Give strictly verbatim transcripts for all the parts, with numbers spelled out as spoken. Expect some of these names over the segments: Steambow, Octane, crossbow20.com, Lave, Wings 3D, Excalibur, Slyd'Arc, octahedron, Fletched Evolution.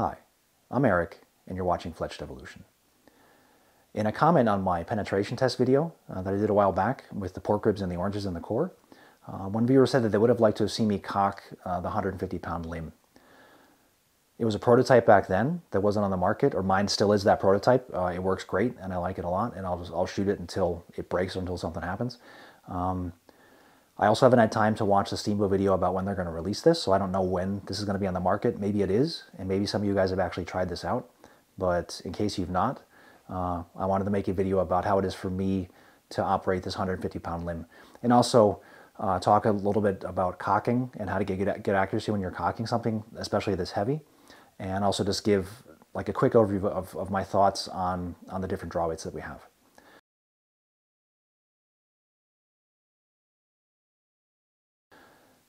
Hi, I'm Eric, and you're watching Fletched Evolution. In a comment on my penetration test video uh, that I did a while back with the pork ribs and the oranges in the core, uh, one viewer said that they would have liked to have seen me cock uh, the one hundred fifty pound limb. It was a prototype back then that wasn't on the market, or mine still is that prototype. Uh, it works great, and I like it a lot, and I'll, just, I'll shoot it until it breaks or until something happens. Um, I also haven't had time to watch the Steambow video about when they're going to release this, so I don't know when this is going to be on the market. Maybe it is, and maybe some of you guys have actually tried this out. But in case you've not, uh, I wanted to make a video about how it is for me to operate this one hundred fifty pound limb. And also uh, talk a little bit about cocking and how to get good, good accuracy when you're cocking something, especially this heavy. And also just give like a quick overview of, of my thoughts on, on the different draw weights that we have.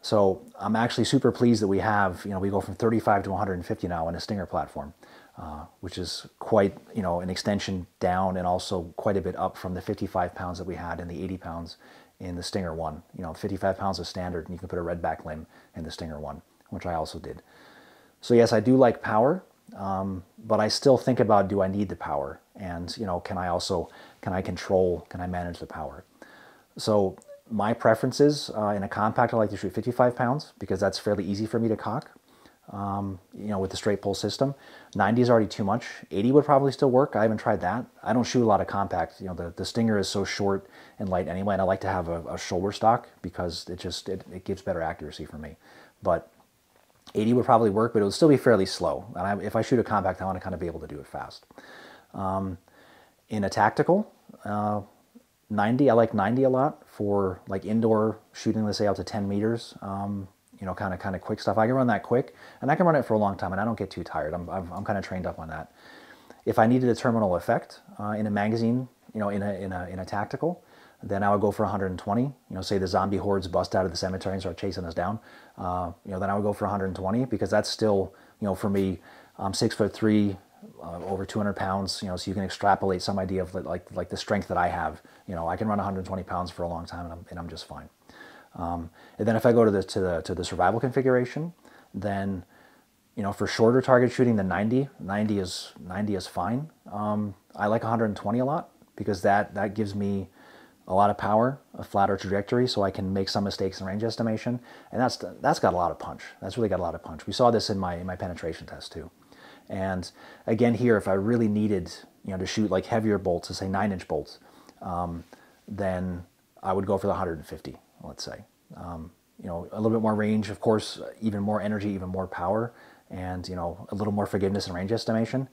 So I'm actually super pleased that we have, you know, we go from thirty-five to one hundred fifty now in a Stinger platform, uh, which is quite, you know, an extension down and also quite a bit up from the fifty-five pounds that we had and the eighty pounds in the Stinger one. You know, fifty-five pounds is standard, and you can put a red back limb in the Stinger one, which I also did. So yes, I do like power, um, but I still think about, do I need the power? And, you know, can I also, can I control, can I manage the power? So my preferences, uh, in a compact, I like to shoot fifty-five pounds because that's fairly easy for me to cock, um, you know, with the straight pull system. ninety is already too much. eighty would probably still work. I haven't tried that. I don't shoot a lot of compact. You know, the, the Stinger is so short and light anyway, and I like to have a, a shoulder stock because it just, it, it gives better accuracy for me. But eighty would probably work, but it would still be fairly slow. And I, if I shoot a compact, I want to kind of be able to do it fast. Um, in a tactical, uh, ninety, I like ninety a lot for like indoor shooting, let's say out to ten meters, um, you know, kind of kind of quick stuff. I can run that quick, and I can run it for a long time, and I don't get too tired. I'm, I'm, I'm kind of trained up on that. If I needed a terminal effect uh, in a magazine, you know, in a, in, a, in a tactical, then I would go for one hundred twenty. You know, say the zombie hordes bust out of the cemetery and start chasing us down. Uh, you know, then I would go for one hundred twenty because that's still, you know, for me, I'm six foot three, Uh, over two hundred pounds, you know, so you can extrapolate some idea of like like the strength that I have. You know, I can run one hundred twenty pounds for a long time, and I'm, and I'm just fine. Um, and then if I go to the to the to the survival configuration, then, you know, for shorter target shooting than ninety, ninety is ninety is fine. Um, I like one hundred twenty a lot because that that gives me a lot of power, a flatter trajectory, so I can make some mistakes in range estimation, and that's that's got a lot of punch. That's really got a lot of punch. We saw this in my in my penetration test too. And again, here, if I really needed, you know, to shoot like heavier bolts, to say nine inch bolts, um, then I would go for the one hundred fifty, let's say. Um, you know, a little bit more range, of course, even more energy, even more power, and, you know, a little more forgiveness and range estimation.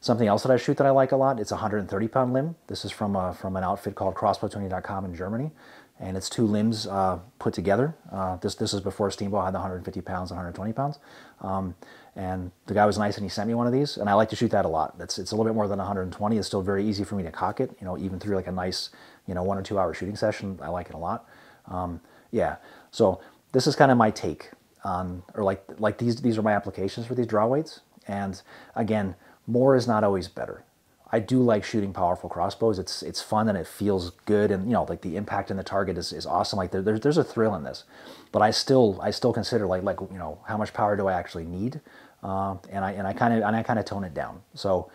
Something else that I shoot that I like a lot, it's a one hundred thirty pound limb. This is from a, from an outfit called crossbow twenty dot com in Germany, and it's two limbs uh, put together. Uh, this this is before Steambow had the one hundred fifty pounds and one hundred twenty pounds. Um, and the guy was nice, and he sent me one of these, and I like to shoot that a lot. That's it's a little bit more than one hundred twenty. It's still very easy for me to cock it, you know, even through like a nice, you know, one or two hour shooting session. I like it a lot. Um, yeah. So this is kind of my take on, or like like these these are my applications for these draw weights. And again, more is not always better. I do like shooting powerful crossbows. It's it's fun, and it feels good, and, you know, like the impact in the target is, is awesome. Like there, there's there's a thrill in this, but I still I still consider like like you know, how much power do I actually need, uh, and I and I kind of and I kind of tone it down. So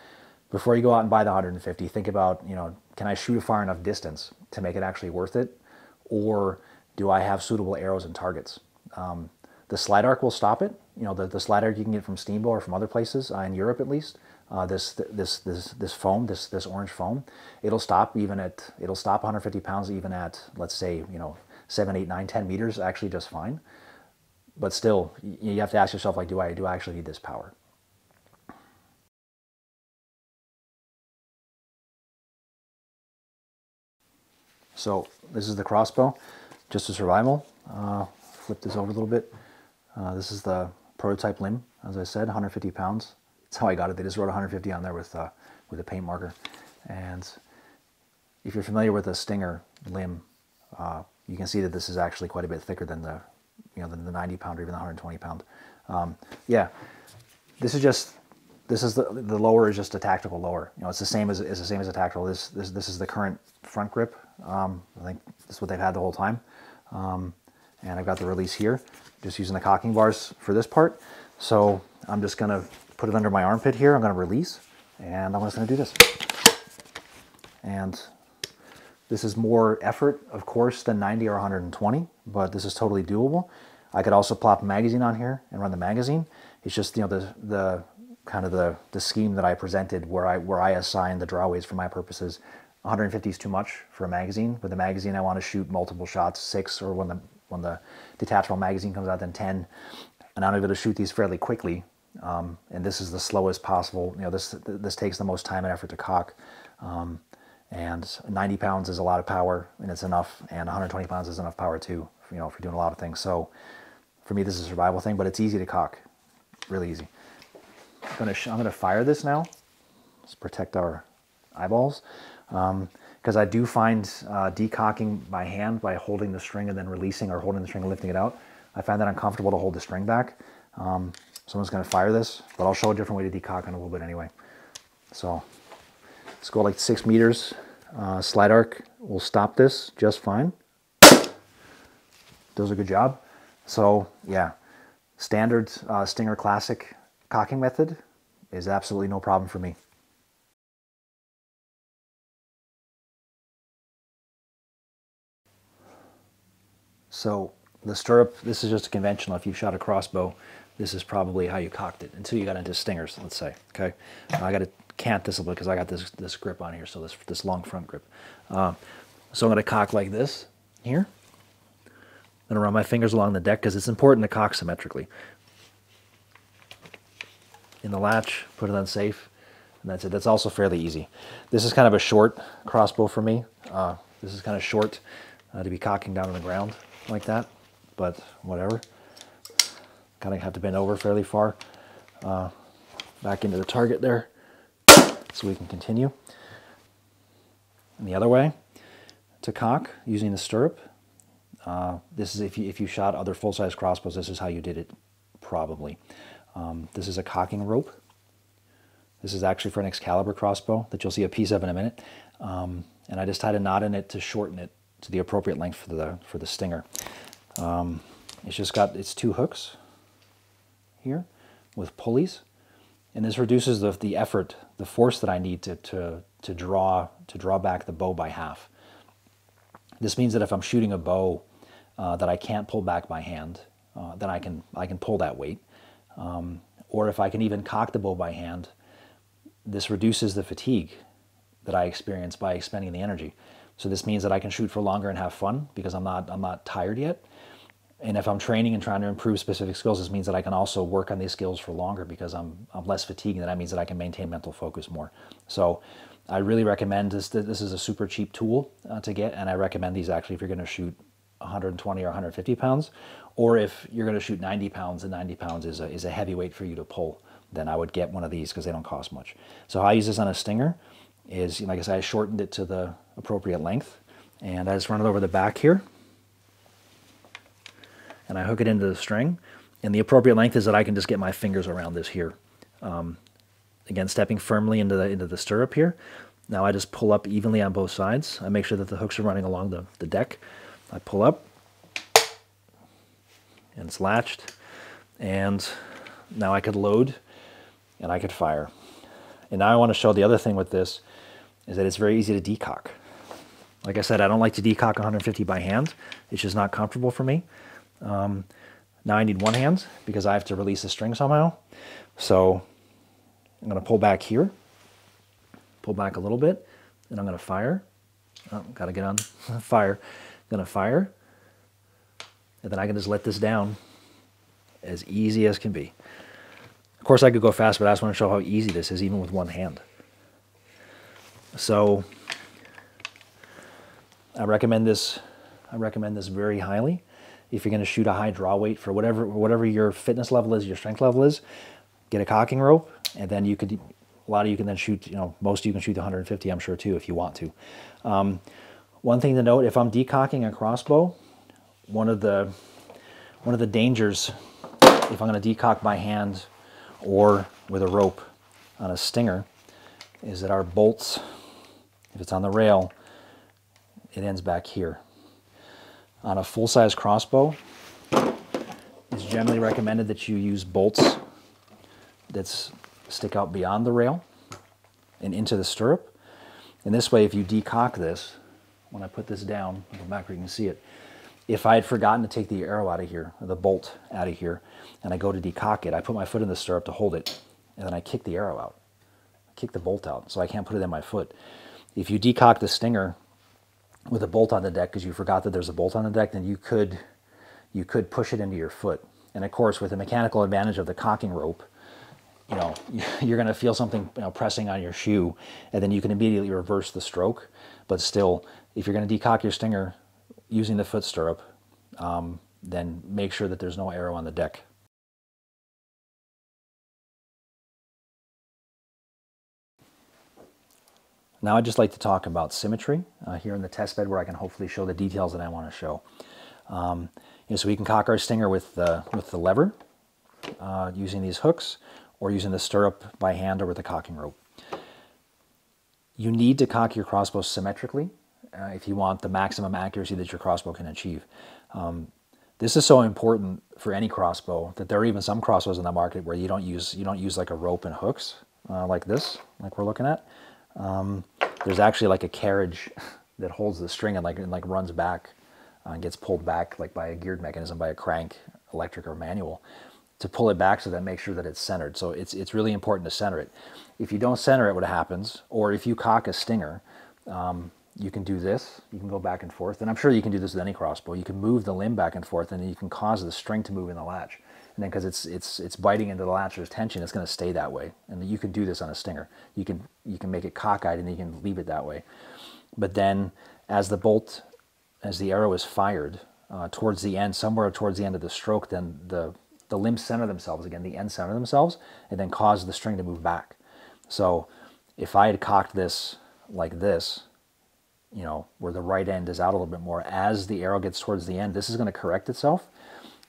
before you go out and buy the one hundred fifty, think about, you know, can I shoot a far enough distance to make it actually worth it, or do I have suitable arrows and targets? Um, the Slyd'Arc will stop it. You know, the the Slyd'Arc you can get from Steambow or from other places uh, in Europe at least. Uh, this this this this foam, this this orange foam, it'll stop even at it'll stop one hundred fifty pounds even at, let's say, you know, seven, eight, nine, ten meters actually just fine. But still, you have to ask yourself, like, do I do I actually need this power? So this is the crossbow, just a survival. Uh, flip this over a little bit. Uh, this is the prototype limb, as I said, one hundred fifty pounds. That's how I got it. They just wrote one hundred fifty on there with uh, with a paint marker. And if you're familiar with a Stinger limb, uh, you can see that this is actually quite a bit thicker than the, you know, than the ninety pound or even the one hundred twenty pound. Um, yeah, this is just this is the the lower is just a tactical lower. You know, it's the same as it's the same as a tactical. This this this is the current front grip. Um, I think this is what they've had the whole time. Um, and I've got the release here, just using the cocking bars for this part. So I'm just gonna put it under my armpit here. I'm going to release, and I'm just going to do this. And this is more effort, of course, than ninety or one hundred twenty, but this is totally doable. I could also plop magazine on here and run the magazine. It's just, you know, the the kind of the the scheme that I presented, where I where I assign the draw weights for my purposes. one hundred fifty is too much for a magazine. With a magazine, I want to shoot multiple shots, six, or when the when the detachable magazine comes out, then ten. And I'm able to shoot these fairly quickly. Um, and this is the slowest possible. You know, this this takes the most time and effort to cock. Um, and ninety pounds is a lot of power, and it's enough. And one hundred twenty pounds is enough power too, you know, if you're doing a lot of things. So for me, this is a survival thing, but it's easy to cock, really easy. I'm gonna sh I'm gonna fire this now. Let's protect our eyeballs, because um, I do find uh, decocking by hand, by holding the string and then releasing, or holding the string and lifting it out, I find that uncomfortable to hold the string back. Um, so I'm just gonna fire this, but I'll show a different way to decock in a little bit anyway. So let's go like six meters. Uh, Slyd'Arc will stop this just fine. Does a good job. So yeah, standard uh, Stinger Classic cocking method is absolutely no problem for me. So the stirrup, this is just a conventional. If you've shot a crossbow, this is probably how you cocked it until you got into stingers, let's say. Okay, now I got to cant this a little bit because I got this this grip on here, so this this long front grip. Uh, so I'm going to cock like this here. I'm going to run my fingers along the deck because it's important to cock symmetrically. In the latch, put it on safe, and that's it. That's also fairly easy. This is kind of a short crossbow for me. Uh, this is kind of short uh, to be cocking down on the ground like that, but whatever. Kind of have to bend over fairly far uh, back into the target there so we can continue. And the other way to cock using the stirrup, uh, this is if you, if you shot other full-size crossbows, this is how you did it probably. Um, this is a cocking rope. This is actually for an Excalibur crossbow that you'll see a piece of in a minute. Um, and I just tied a knot in it to shorten it to the appropriate length for the for the stinger. Um, it's just got its two hooks here with pulleys, and this reduces the the effort, the force that I need to to to draw to draw back the bow by half. This means that if I'm shooting a bow uh, that I can't pull back by hand, uh, then I can I can pull that weight, um, or if I can even cock the bow by hand, this reduces the fatigue that I experience by expending the energy. So this means that I can shoot for longer and have fun because I'm not, I'm not tired yet. And if I'm training and trying to improve specific skills, this means that I can also work on these skills for longer because I'm, I'm less fatigued, and that means that I can maintain mental focus more. So I really recommend this. This is a super cheap tool uh, to get, and I recommend these actually if you're going to shoot one hundred twenty or one hundred fifty pounds, or if you're going to shoot ninety pounds, and ninety pounds is a, is a heavy weight for you to pull, then I would get one of these because they don't cost much. So how I use this on a stinger is, like I said, I shortened it to the appropriate length, and I just run it over the back here, and I hook it into the string, and the appropriate length is that I can just get my fingers around this here. Um, again, stepping firmly into the, into the stirrup here. Now I just pull up evenly on both sides. I make sure that the hooks are running along the, the deck. I pull up, and it's latched, and now I could load, and I could fire. And now I want to show the other thing with this is that it's very easy to decock. Like I said, I don't like to decock one hundred fifty by hand. It's just not comfortable for me. Um, now I need one hand because I have to release the string somehow. So I'm going to pull back here, pull back a little bit, and I'm going to fire. Oh, got to get on fire. I'm going to fire, and then I can just let this down as easy as can be. Of course, I could go fast, but I just want to show how easy this is, even with one hand. So I recommend this. I recommend this very highly. If you're going to shoot a high draw weight for whatever whatever your fitness level is, your strength level is, get a cocking rope, and then you could a lot of you can then shoot. You know, most of you can shoot one hundred fifty, I'm sure too, if you want to. Um, one thing to note: if I'm decocking a crossbow, one of the one of the dangers, if I'm going to decock by hand or with a rope on a stinger, is that our bolts, if it's on the rail, it ends back here. On a full-size crossbow, it's generally recommended that you use bolts that's stick out beyond the rail and into the stirrup. And this way, if you decock this, when I put this down, I'll go back where you can see it, if I had forgotten to take the arrow out of here, or the bolt out of here, and I go to decock it, I put my foot in the stirrup to hold it, and then I kick the arrow out, I kick the bolt out, so I can't put it in my foot. If you decock the stinger with a bolt on the deck because you forgot that there's a bolt on the deck, then you could, you could push it into your foot. And of course, with the mechanical advantage of the cocking rope, you know, you're going to feel something, you know, pressing on your shoe, and then you can immediately reverse the stroke. But still, if you're going to decock your stinger using the foot stirrup, um, then make sure that there's no arrow on the deck. Now I'd just like to talk about symmetry uh, here in the test bed, where I can hopefully show the details that I want to show. Um, you know, so we can cock our stinger with the, with the lever uh, using these hooks, or using the stirrup by hand, or with a cocking rope. You need to cock your crossbow symmetrically uh, if you want the maximum accuracy that your crossbow can achieve. Um, this is so important for any crossbow that there are even some crossbows in the market where you don't use, you don't use like a rope and hooks uh, like this, like we're looking at. Um, there's actually like a carriage that holds the string and like, and like runs back uh, and gets pulled back like by a geared mechanism, by a crank, electric or manual, to pull it back so that makes sure that it's centered. So it's, it's really important to center it. If you don't center it, what happens, or if you cock a stinger, um, you can do this, you can go back and forth, and I'm sure you can do this with any crossbow. You can move the limb back and forth, and then you can cause the string to move in the latch. And then because it's, it's, it's biting into the latch, there's tension, it's gonna stay that way. And you can do this on a stinger. You can, you can make it cockeyed and you can leave it that way. But then as the bolt, as the arrow is fired uh, towards the end, somewhere towards the end of the stroke, then the, the limbs center themselves again, the ends center themselves, and then cause the string to move back. So if I had cocked this like this, you know, where the right end is out a little bit more, as the arrow gets towards the end, this is gonna correct itself.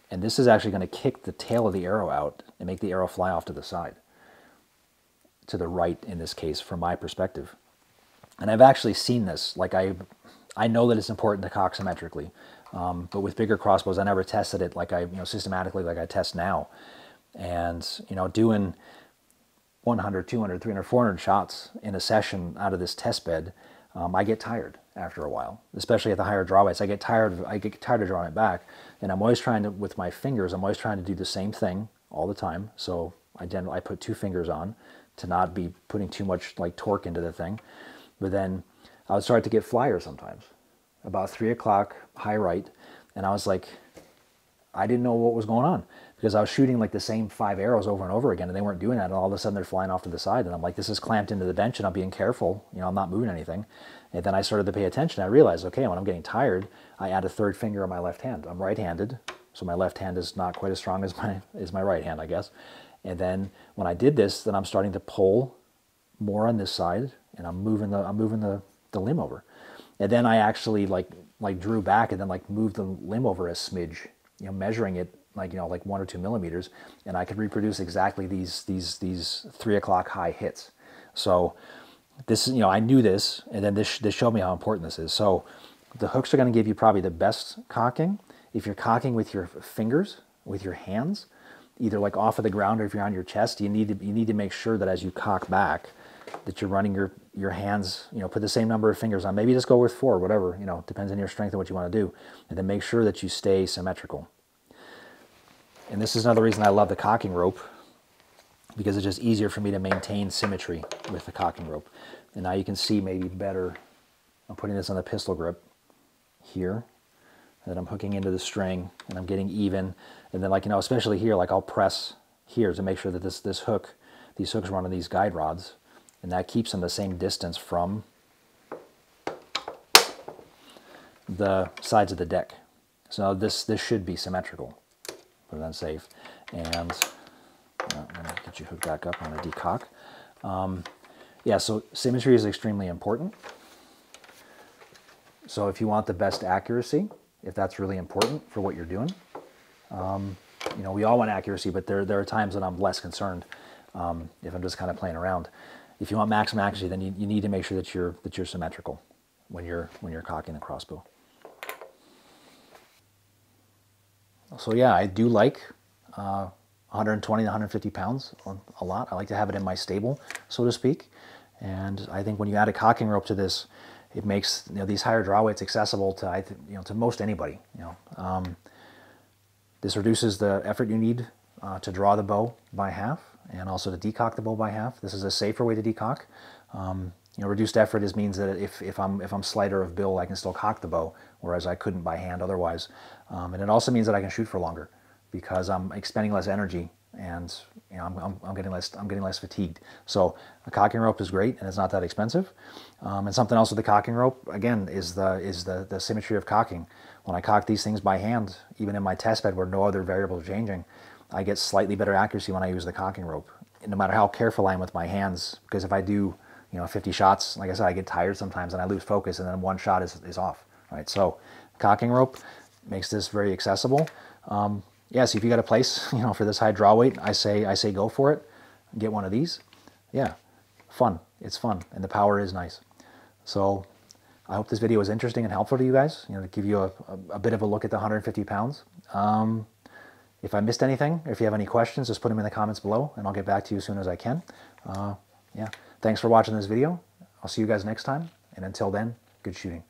And this is actually going to kick the tail of the arrow out and make the arrow fly off to the side, to the right in this case, from my perspective. And I've actually seen this. Like I, I know that it's important to cock symmetrically, um, but with bigger crossbows, I never tested it like I, you know, systematically like I test now. And you know, doing one hundred, two hundred, three hundred, four hundred shots in a session out of this test bed, um, I get tired after a while, especially at the higher draw weights. I get tired of, I get tired of drawing it back, and I'm always trying to, with my fingers, I'm always trying to do the same thing all the time. So I generally, I put two fingers on to not be putting too much like torque into the thing. But then I would start to get flyers sometimes, about three o'clock, high right, and I was like, I didn't know what was going on, because I was shooting like the same five arrows over and over again, and they weren't doing that, and all of a sudden they're flying off to the side, and I'm like, this is clamped into the bench, and I'm being careful, you know, I'm not moving anything. And then I started to pay attention. I realized, okay, when I'm getting tired, I add a third finger on my left hand. I'm right-handed, so my left hand is not quite as strong as my, as my right hand, I guess. And then when I did this, then I'm starting to pull more on this side, and I'm moving the, I'm moving the, the limb over. And then I actually like, like drew back and then like moved the limb over a smidge, you know, measuring it like, you know, like one or two millimeters. And I could reproduce exactly these, these, these three o'clock high hits. So this, you know, I knew this, and then this, this showed me how important this is. So the hooks are going to give you probably the best cocking. If you're cocking with your fingers, with your hands, either like off of the ground, or if you're on your chest, you need to, you need to make sure that as you cock back, that you're running your, your hands, you know, put the same number of fingers on, maybe just go with four, whatever, you know, depends on your strength and what you want to do. And then make sure that you stay symmetrical. And this is another reason I love the cocking rope, because it's just easier for me to maintain symmetry with the cocking rope. And now you can see maybe better, I'm putting this on the pistol grip here, and then I'm hooking into the string, and I'm getting even. And then like, you know, especially here, like I'll press here to make sure that this, this hook, these hooks run on these guide rods, and that keeps them the same distance from the sides of the deck. So this, this should be symmetrical, put it on safe. And Uh, let me get you hooked back up on a decock. Um, yeah, so symmetry is extremely important. So if you want the best accuracy, if that's really important for what you're doing, um, you know, we all want accuracy, but there, there are times that I'm less concerned um, if I'm just kind of playing around. If you want maximum accuracy, then you, you need to make sure that you're, that you're symmetrical when you're, when you're cocking the crossbow. So yeah, I do like, uh, one hundred twenty to one hundred fifty pounds, a lot. I like to have it in my stable, so to speak. And I think when you add a cocking rope to this, it makes, you know, these higher draw weights accessible to, I you know, to most anybody. You know, um, this reduces the effort you need uh, to draw the bow by half, and also to decock the bow by half. This is a safer way to decock. Um, you know, reduced effort is means that if if I'm if I'm slighter of build, I can still cock the bow, whereas I couldn't by hand otherwise. Um, and it also means that I can shoot for longer, because I'm expending less energy, and you know, I'm, I'm, I'm getting less I'm getting less fatigued. So a cocking rope is great, and it's not that expensive. Um, and something else with the cocking rope again is the is the the symmetry of cocking. When I cock these things by hand, even in my test bed where no other variables are changing, I get slightly better accuracy when I use the cocking rope. And no matter how careful I am with my hands, because if I do, you know, fifty shots, like I said, I get tired sometimes and I lose focus, and then one shot is is off. Right, so cocking rope makes this very accessible. Um, Yeah, so if you got a place, you know, for this high draw weight, I say I say go for it. Get one of these. Yeah, fun. It's fun, and the power is nice. So I hope this video was interesting and helpful to you guys. You know, to give you a, a, a bit of a look at the one hundred fifty pounds. Um, if I missed anything, or if you have any questions, just put them in the comments below, and I'll get back to you as soon as I can. Uh, yeah, thanks for watching this video. I'll see you guys next time, and until then, good shooting.